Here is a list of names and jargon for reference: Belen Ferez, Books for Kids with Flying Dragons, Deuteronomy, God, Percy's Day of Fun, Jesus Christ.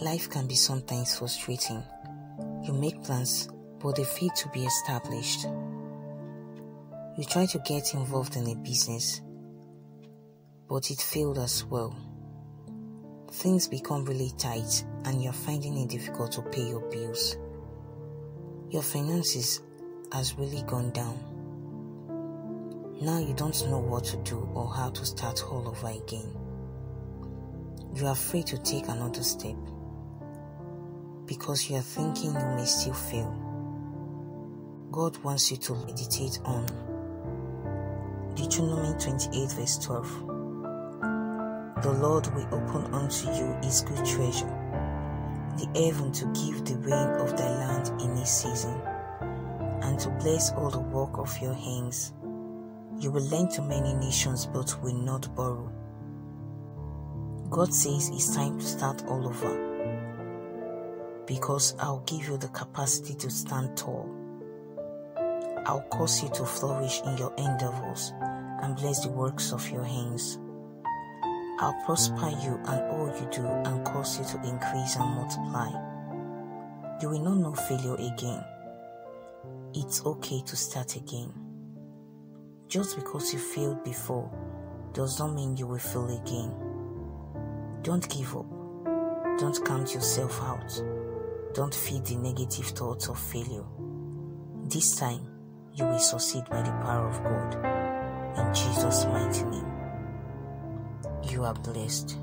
Life can be sometimes frustrating. You make plans, but they fail to be established. You try to get involved in a business, but it failed as well. Things become really tight and you're finding it difficult to pay your bills. Your finances has really gone down. Now you don't know what to do or how to start all over again. You are afraid to take another step because you are thinking you may still fail. God wants you to meditate on Deuteronomy 28 verse 12. The Lord will open unto you his good treasure, the heaven, to give the rain of thy land in his season, and to bless all the work of your hands. You will lend to many nations, but will not borrow. God says it's time to start all over, because I'll give you the capacity to stand tall. I'll cause you to flourish in your endeavors and bless the works of your hands. I'll prosper you and all you do and cause you to increase and multiply. You will not know failure again. It's okay to start again. Just because you failed before does not mean you will fail again. Don't give up. Don't count yourself out. Don't feed the negative thoughts of failure. This time, you will succeed by the power of God. In Jesus' mighty name, you are blessed.